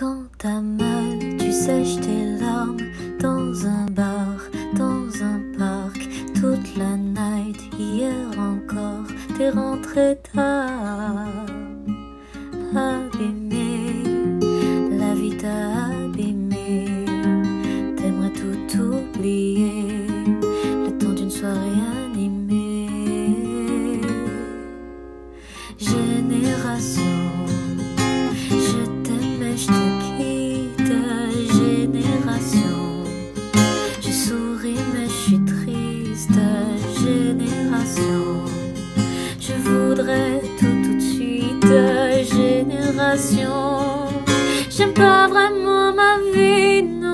Quand t'as mal, tu sèches tes larmes dans un bar, dans un parc, toute la night. Hier encore, t'es rentré tard, abîmé. La vie t'a abîmé. T'aimerais tout oublier, le temps d'une soirée animée. Génération. Génération, je voudrais tout de suite. Génération, j'aime pas vraiment ma vie, non.